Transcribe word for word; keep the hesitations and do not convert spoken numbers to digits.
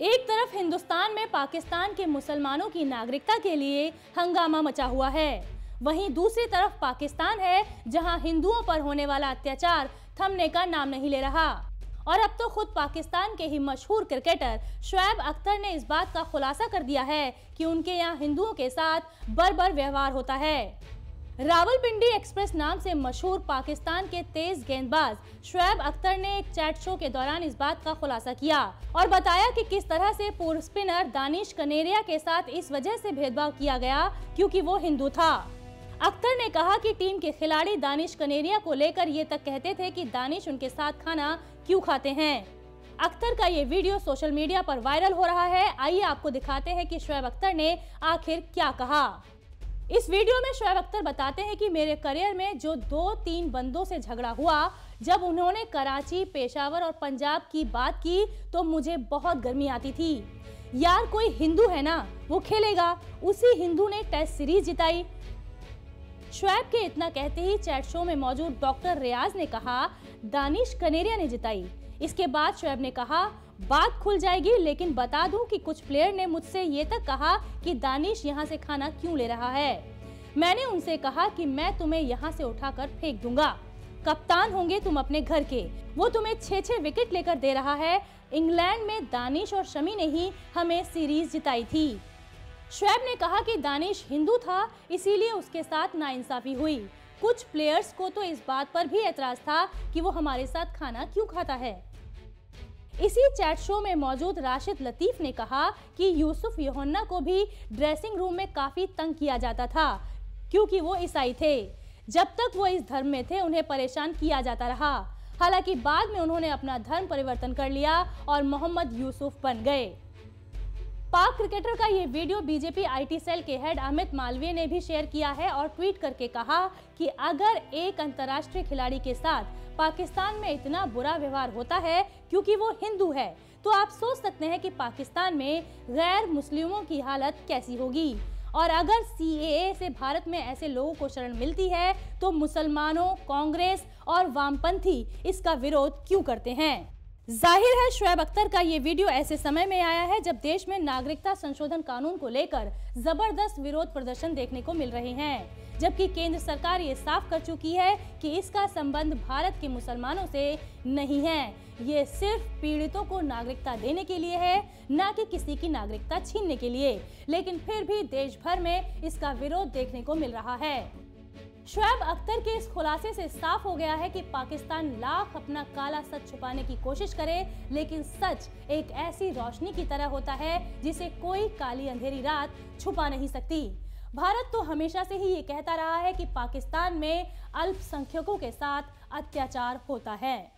एक तरफ हिंदुस्तान में पाकिस्तान के मुसलमानों की नागरिकता के लिए हंगामा मचा हुआ है, वहीं दूसरी तरफ पाकिस्तान है जहां हिंदुओं पर होने वाला अत्याचार थमने का नाम नहीं ले रहा। और अब तो खुद पाकिस्तान के ही मशहूर क्रिकेटर शोएब अख्तर ने इस बात का खुलासा कर दिया है कि उनके यहाँ हिंदुओं के साथ बर्बर व्यवहार होता है। रावलपिंडी एक्सप्रेस नाम से मशहूर पाकिस्तान के तेज गेंदबाज शोएब अख्तर ने एक चैट शो के दौरान इस बात का खुलासा किया और बताया कि किस तरह से पूर्व स्पिनर दानिश कनेरिया के साथ इस वजह से भेदभाव किया गया क्योंकि वो हिंदू था। अख्तर ने कहा कि टीम के खिलाड़ी दानिश कनेरिया को लेकर ये तक कहते थे कि दानिश उनके साथ खाना क्यों खाते हैं। अख्तर का ये वीडियो सोशल मीडिया पर वायरल हो रहा है। आइए आपको दिखाते हैं कि शोएब अख्तर ने आखिर क्या कहा। इस वीडियो में शोएब अख्तर बताते हैं कि मेरे करियर में जो दो तीन बंदों से झगड़ा हुआ, जब उन्होंने कराची, पेशावर और पंजाब की बात की तो मुझे बहुत गर्मी आती थी। यार कोई हिंदू है ना, वो खेलेगा। उसी हिंदू ने टेस्ट सीरीज जिताई। शोएब के इतना कहते ही चैट शो में मौजूद डॉक्टर रियाज ने कहा दानिश कनेरिया ने जिताई। इसके बाद शोएब ने कहा बात खुल जाएगी, लेकिन बता दूं कि कुछ प्लेयर ने मुझसे ये तक कहा कि दानिश यहाँ से खाना क्यों ले रहा है। मैंने उनसे कहा कि मैं तुम्हें यहाँ से उठाकर फेंक दूंगा। कप्तान होंगे तुम अपने घर के, वो तुम्हें छः छः विकेट लेकर दे रहा है। इंग्लैंड में दानिश और शमी ने ही हमें सीरीज जिताई थी। शोएब ने कहा कि दानिश हिंदू था, इसीलिए उसके साथ नाइंसाफी हुई। कुछ प्लेयर्स को तो इस बात पर भी एतराज था कि वो हमारे साथ खाना क्यों खाता है। इसी चैट शो में मौजूद राशिद लतीफ ने कहा कि यूसुफ योहन्ना को भी ड्रेसिंग रूम में काफ़ी तंग किया जाता था क्योंकि वो ईसाई थे। जब तक वो इस धर्म में थे उन्हें परेशान किया जाता रहा। हालांकि बाद में उन्होंने अपना धर्म परिवर्तन कर लिया और मोहम्मद यूसुफ बन गए। पाक क्रिकेटर का ये वीडियो बीजेपी आईटी सेल के हेड अमित मालवीय ने भी शेयर किया है और ट्वीट करके कहा कि अगर एक अंतर्राष्ट्रीय खिलाड़ी के साथ पाकिस्तान में इतना बुरा व्यवहार होता है क्योंकि वो हिंदू है, तो आप सोच सकते हैं कि पाकिस्तान में गैर मुस्लिमों की हालत कैसी होगी। और अगर सी ए ए से भारत में ऐसे लोगों को शरण मिलती है तो मुसलमानों, कांग्रेस और वामपंथी इसका विरोध क्यों करते हैं। जाहिर है शोएब अख्तर का ये वीडियो ऐसे समय में आया है जब देश में नागरिकता संशोधन कानून को लेकर जबरदस्त विरोध प्रदर्शन देखने को मिल रहे हैं, जबकि केंद्र सरकार ये साफ कर चुकी है कि इसका संबंध भारत के मुसलमानों से नहीं है। ये सिर्फ पीड़ितों को नागरिकता देने के लिए है, न कि किसी की नागरिकता छीनने के लिए। लेकिन फिर भी देश भर में इसका विरोध देखने को मिल रहा है। शोएब अख्तर के इस खुलासे से साफ हो गया है कि पाकिस्तान लाख अपना काला सच छुपाने की कोशिश करे, लेकिन सच एक ऐसी रोशनी की तरह होता है जिसे कोई काली अंधेरी रात छुपा नहीं सकती। भारत तो हमेशा से ही ये कहता रहा है कि पाकिस्तान में अल्पसंख्यकों के साथ अत्याचार होता है।